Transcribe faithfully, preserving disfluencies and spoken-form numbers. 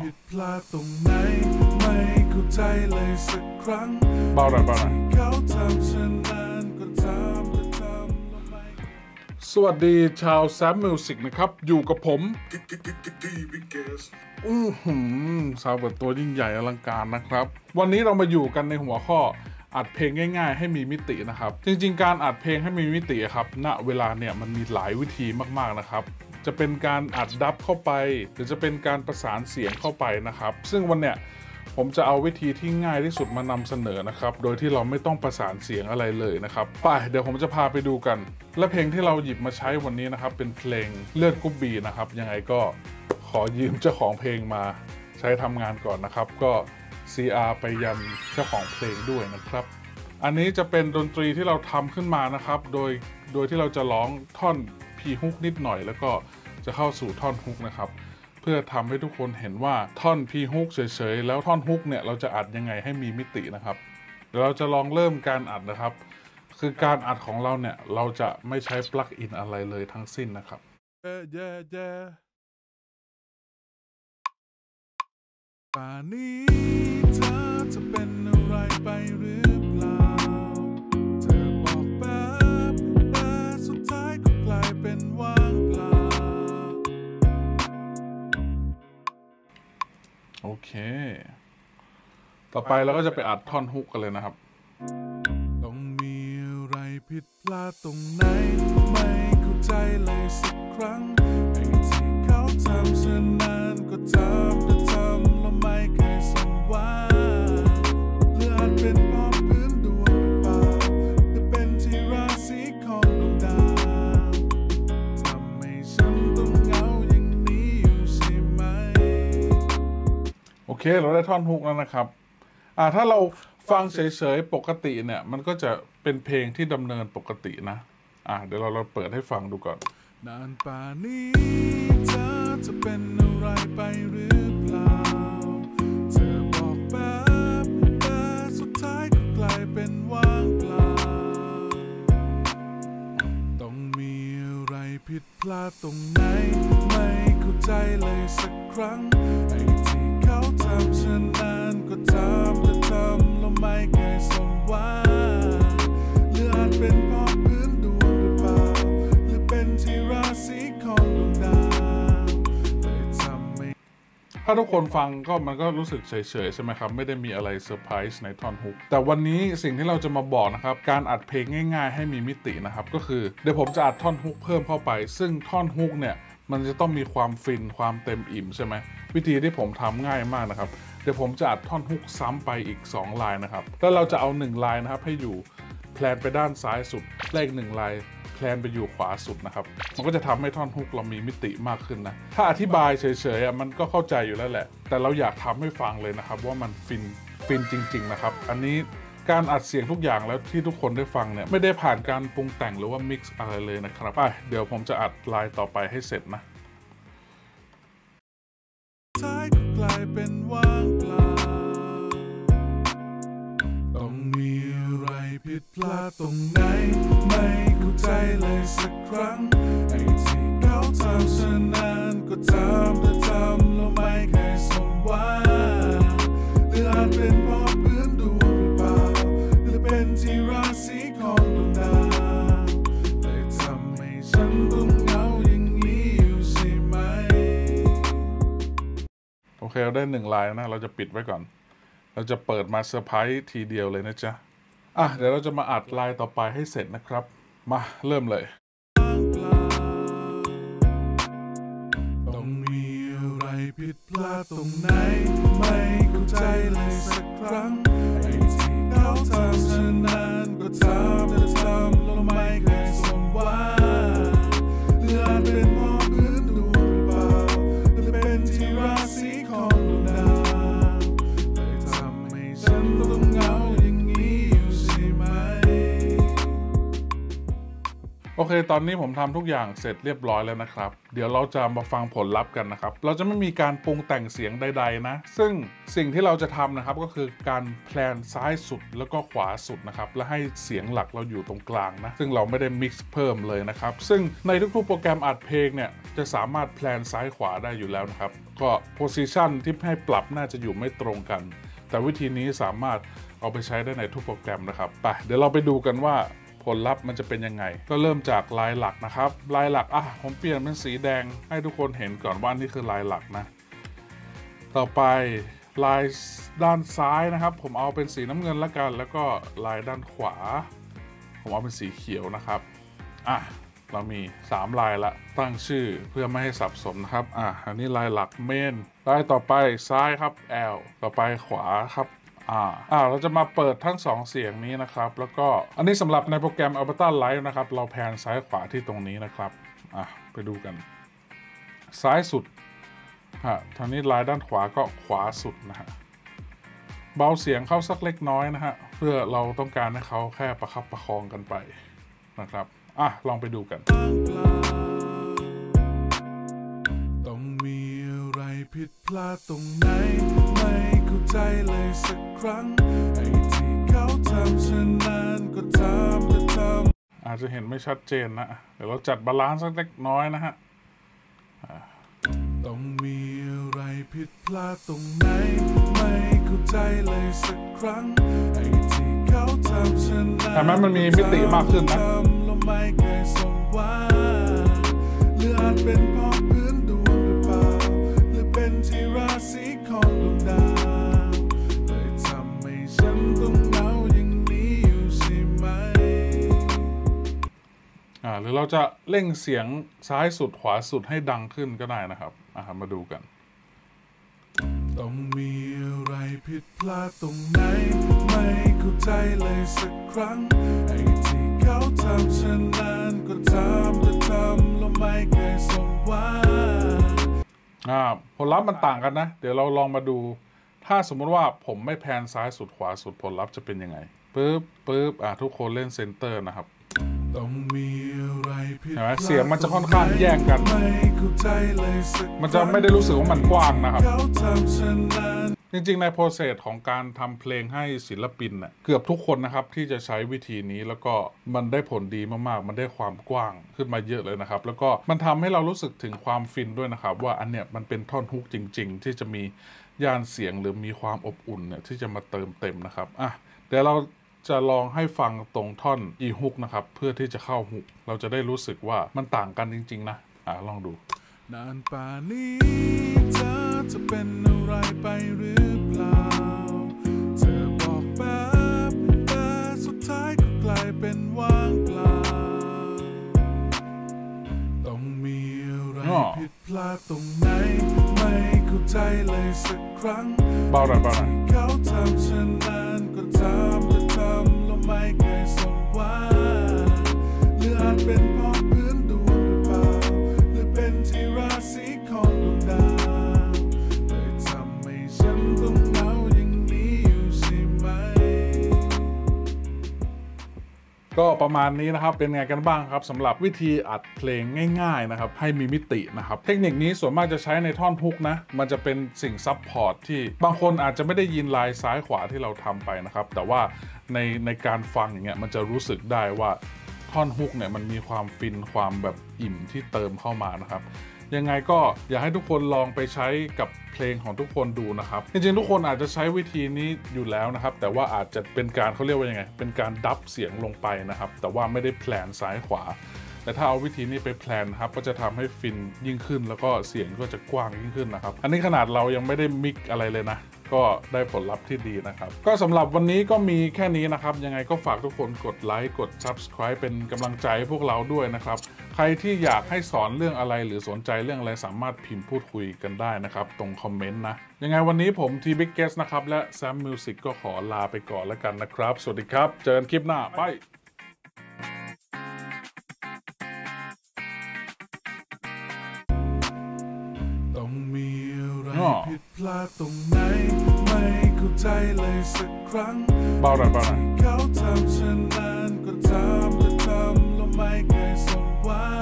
ผิดพลาดตรงไหนไม่เข้าใจเลยสักครั้งเบาหน่อยเบาหน่อยเขาทำฉันนานก็ทำก็ทำสวัสดีชาวแซมมิวสิกนะครับอยู่กับผม T-Biggest อื้อหือสาวเปิดตัวยิ่งใหญ่อลังการนะครับวันนี้เรามาอยู่กันในหัวข้ออัดเพลงง่ายๆให้มีมิตินะครับจริงๆการอัดเพลงให้มีมิติครับณเวลาเนี่ยมันมีหลายวิธีมากๆนะครับจะเป็นการอัดดับเข้าไปหรือจะเป็นการประสานเสียงเข้าไปนะครับซึ่งวันเนี้ยผมจะเอาวิธีที่ง่ายที่สุดมานำเสนอนะครับโดยที่เราไม่ต้องประสานเสียงอะไรเลยนะครับไปเดี๋ยวผมจะพาไปดูกันและเพลงที่เราหยิบมาใช้วันนี้นะครับเป็นเพลงเลือดกรุ๊ปบีนะครับยังไงก็ขอยืมเจ้าของเพลงมาใช้ทำงานก่อนนะครับก็ซี อาร์ ไปยันเจ้าของเพลงด้วยนะครับอันนี้จะเป็นดนตรีที่เราทำขึ้นมานะครับโดยโดยที่เราจะร้องท่อนพีฮุกนิดหน่อยแล้วก็จะเข้าสู่ท่อนฮุกนะครับเพื่อทำให้ทุกคนเห็นว่าท่อนพีฮุกเฉยๆแล้วท่อนฮุกเนี่ยเราจะอัดยังไงให้มีมิตินะครับเดี๋ยวเราจะลองเริ่มการอัดนะครับคือการอัดของเราเนี่ยเราจะไม่ใช้ปลั๊กอินอะไรเลยทั้งสิ้นนะครับ yeah, yeah, yeah. ป่านนี้เธอจะเป็นอะไรไปหรือเปล่าเธอบอกแบบแต่สุดท้ายก็กลายเป็นว่างเปล่าโอเคต่อไปเราก็จะไปอัดท่อนฮุกกันเลยนะครับต้องมีอะไรผิดพลาดตรงไหนไม่เข้าใจเลยสักครั้งไอ้ที่เขาทำฉันนั้นก็ทำและทำแล้วไม่เคยสมหวังหรืออาจเป็นเพราะพื้นดวงหรือเปล่าหรือเป็นที่ราศีของดวงดาวทำให้ฉันต้องเหงาอย่างนี้อยู่ใช่ไหมโอเคเราได้ท่อนฮุกแล้วนะครับถ้าเราฟังเฉยๆปกติเนี่ยมันก็จะเป็นเพลงที่ดำเนินปกตินะอ่ะเดี๋ยวเราเราเปิดให้ฟังดูก่อนนานป่านนี้เธอจะเป็นอะไรไปหรือเปล่าเธอบอกแบบแต่สุดท้ายก็กลายเป็นว่างเปล่าต้องมีอะไรผิดพลาดตรงไหนไม่เข้าใจเลยสักครั้งไอ้ที่เขาทำฉันนั้นก็ทำและทำแล้วไม่เคยสมหวังหรืออาจเป็นเพราะพื้นดวงหรือเปล่าหรือเป็นที่ราศีของดวงดาวเลยทำให้ถ้าทุกคนฟังก็มันก็รู้สึกเฉยๆใช่ไหมครับไม่ได้มีอะไรเซอร์ไพรส์ในท่อนฮุกแต่วันนี้สิ่งที่เราจะมาบอกนะครับการอัดเพลงง่ายๆให้มีมิตินะครับก็คือเดี๋ยวผมจะอัดท่อนฮุกเพิ่มเข้าไปซึ่งท่อนฮุกเนี่ยมันจะต้องมีความฟินความเต็มอิ่มใช่ไหมวิธีที่ผมทำง่ายมากนะครับเดี๋ยวผมจะอัดท่อนฮุกซ้ำไปอีกสองลายนะครับแล้วเราจะเอาหนึ่งลายนะครับให้อยู่แพลนไปด้านซ้ายสุดเลขหนึ่งลายแพลนไปอยู่ขวาสุดนะครับมันก็จะทำให้ท่อนฮุกเรามีมิติมากขึ้นนะถ้าอธิบายเฉยๆมันก็เข้าใจอยู่แล้วแหละแต่เราอยากทำให้ฟังเลยนะครับว่ามันฟินฟินจริงๆนะครับอันนี้การอัดเสียงทุกอย่างแล้วที่ทุกคนได้ฟังเนี่ยไม่ได้ผ่านการปรุงแต่งหรือว่ามิกซ์อะไรเลยนะครับไปเดี๋ยวผมจะอัดลายต่อไปให้เสร็จนะท้ายก็กลายเป็นว่างเปล่าต้องมีอะไรผิดพลาดตรงไหนไม่เข้าใจเลยสักครั้งไอ้ที่เขาทำฉันนั้นก็ทำและทำแล้วไม่เคยสมหวังหรืออาจเป็นเพราะพื้นดวงเป็นที่ราศีของดวงดาวเลยทำให้ฉันต้องเหงาอย่างนี้อยู่ใช่ไหมโอเคเราได้หนึ่งลายนะเราจะปิดไว้ก่อนเราจะเปิดมาเซอร์ไพรส์ทีเดียวเลยนะจ๊ะอ่ะเดี๋ยวเราจะมาอัดลายต่อไปให้เสร็จนะครับมาเริ่มเลยต้องมีอะไรผิดพลาดตรงไหนไม่เข้าใจเลยสักครั้งไอ้ที่เขาทำฉันนั้นก็ทำและทำแล้วไม่เคยสมหวังหรืออาจเป็นเพราะพื้นดวงหรือเปล่าหรือเป็นที่ราศีของดวงดาวเลยทำให้ฉันต้องเหงาอย่างนี้อยู่ใช่ไหมโอเค ตอนนี้ผมทำทุกอย่างเสร็จเรียบร้อยแล้วนะครับเดี๋ยวเราจะมาฟังผลลัพธ์กันนะครับเราจะไม่มีการปรุงแต่งเสียงใดๆนะซึ่งสิ่งที่เราจะทำนะครับก็คือการแพลนซ้ายสุดแล้วก็ขวาสุดนะครับและให้เสียงหลักเราอยู่ตรงกลางนะซึ่งเราไม่ได้มิกซ์เพิ่มเลยนะครับซึ่งในทุกๆโปรแกรมอัดเพลงเนี่ยจะสามารถแพลนซ้ายขวาได้อยู่แล้วนะครับก็ position ที่ให้ปรับน่าจะอยู่ไม่ตรงกันแต่วิธีนี้สามารถเอาไปใช้ได้ในทุกโปรแกรมนะครับไปเดี๋ยวเราไปดูกันว่าผลลัพธ์มันจะเป็นยังไงก็เริ่มจากลายหลักนะครับลายหลักอ่ะผมเปลี่ยนเป็นสีแดงให้ทุกคนเห็นก่อนว่านี่คือลายหลักนะต่อไปลายด้านซ้ายนะครับผมเอาเป็นสีน้ำเงินละกันแล้วก็ลายด้านขวาผมเอาเป็นสีเขียวนะครับอ่ะเรามีสามลายละตั้งชื่อเพื่อไม่ให้สับสนนะครับอ่ะอันนี้ลายหลักเมนลายต่อไปซ้ายครับ แอล ต่อไปขวาครับอ่าเราจะมาเปิดทั้งสองเสียงนี้นะครับแล้วก็อันนี้สำหรับในโปรแกรม Ableton Live นะครับเราแพนซ้ายขวาที่ตรงนี้นะครับอ่ะไปดูกันซ้ายสุดฮะทางนี้ลายด้านขวาก็ขวาสุดนะฮะเบาเสียงเข้าสักเล็กน้อยนะฮะเพื่อเราต้องการให้เขาแค่ประคับประคองกันไปนะครับอ่ะลองไปดูกันต้องมีอะไรผิดพลาดตรงไหนไม่เข้าใจเลยสักครั้งไอ้ที่เขาทำฉันนั้นก็ทำแต่ทำอาจจะเห็นไม่ชัดเจนนะเดี๋ยวเราจัดบาลานซ์สักเล็กน้อยนะฮะต้องมีอะไรผิดพลาดตรงไหนไม่เข้าใจเลยสักครั้งไอ้ที่เขาทำฉันนั้นทำให้มันมีมิติมากขึ้นนะไม่เคยสมหวังหรืออาจเป็นเพราะพื้นดวงหรือเปล่าหรือเป็นที่ราศีของดวงดาวเลยทำให้ฉันต้องเหงาอย่างนี้อยู่ใช่ไหมอ่าหรือเราจะเร่งเสียงซ้ายสุดขวาสุดให้ดังขึ้นก็ได้นะครับอ่ามาดูกันต้องมีอะไรผิดพลาดตรงไหนไม่เข้าใจเลยสักครั้งไอ้ที่เขาทำฉันนั้นก็ทำแต่ทำแล้วไม่เคยสมหวังอ่าผลลัพธ์มันต่างกันนะเดี๋ยวเราลองมาดูถ้าสมมุติว่าผมไม่แพนซ้ายสุดขวาสุดผลลัพธ์จะเป็นยังไงปึ๊บปึ๊บอ่าทุกคนเล่นเซนเตอร์นะครับต้องมีอะไรผิดพลาดเสียงมันจะค่อนข้างแยกกันมันจะไม่ได้รู้สึกว่ามันกว้างนะครับจริงๆในโปรเซสของการทำเพลงให้ศิลปินเนี่ยเกือบทุกคนนะครับที่จะใช้วิธีนี้แล้วก็มันได้ผลดีมากๆมันได้ความกว้างขึ้นมาเยอะเลยนะครับแล้วก็มันทำให้เรารู้สึกถึงความฟินด้วยนะครับว่าอันเนี้ยมันเป็นท่อนฮุกจริงๆที่จะมีย่านเสียงหรือมีความอบอุ่นเนี่ยที่จะมาเติมเต็มนะครับอ่ะเดี๋ยวเราจะลองให้ฟังตรงท่อนอีฮุกนะครับเพื่อที่จะเข้าฮุกเราจะได้รู้สึกว่ามันต่างกันจริงๆนะอ่ะลองดูนานป่านี้เธอจะเป็นอะไรไปหรือเปล่าเธอบอกแบบแต่สุดท้ายก็กลายเป็นว่างเปล่าต้องมีอะไรผิดพลาดตรงไหนไม่เข้าใจเลยสักครั้งเบาหน่อยเบาหน่อยเขาทำฉันนั้นก็ทำแต่ทำแล้วไม่เคยสมหวังหรืออาจเป็นเพราะพื้นดวงหรือเปล่าหรือเป็นที่ราศีของดวงดาวก็ประมาณนี้นะครับเป็นไงกันบ้างครับสำหรับวิธีอัดเพลงง่ายๆนะครับให้มีมิตินะครับเทคนิคนี้ส่วนมากจะใช้ในท่อนฮุกนะมันจะเป็นสิ่งซับพอร์ตที่บางคนอาจจะไม่ได้ยินลายซ้ายขวาที่เราทำไปนะครับแต่ว่าในในการฟังอย่างเงี้ยมันจะรู้สึกได้ว่าท่อนฮุกเนี่ยมันมีความฟินความแบบอิ่มที่เติมเข้ามานะครับยังไงก็อยากให้ทุกคนลองไปใช้กับเพลงของทุกคนดูนะครับจริงๆทุกคนอาจจะใช้วิธีนี้อยู่แล้วนะครับแต่ว่าอาจจะเป็นการเขาเรียกว่ายังไงเป็นการดับเสียงลงไปนะครับแต่ว่าไม่ได้แพลนซ้ายขวาแต่ถ้าเอาวิธีนี้ไปแพลนครับก็จะทำให้ฟินยิ่งขึ้นแล้วก็เสียงก็จะกว้างยิ่งขึ้นนะครับอันนี้ขนาดเรายังไม่ได้มิกอะไรเลยนะก็ได้ผลลัพธ์ที่ดีนะครับก็สำหรับวันนี้ก็มีแค่นี้นะครับยังไงก็ฝากทุกคนกดไลค์กด ซับสไครบ์ เป็นกำลังใจให้พวกเราด้วยนะครับใครที่อยากให้สอนเรื่องอะไรหรือสนใจเรื่องอะไรสามารถพิมพ์พูดคุยกันได้นะครับตรงคอมเมนต์นะยังไงวันนี้ผม ที บิกเกสต์ นะครับและ Sam Music ก็ขอลาไปก่อนแล้วกันนะครับสวัสดีครับเจอกันคลิปหน้าบายต้องมีอะไรผิดพลาดตรงไหนไม่เข้าใจเลยสักครั้งเบาหน่อยเบาหน่อยเขาทำฉันนั้นก็ทำแต่ทำแล้วไม่เคยสม why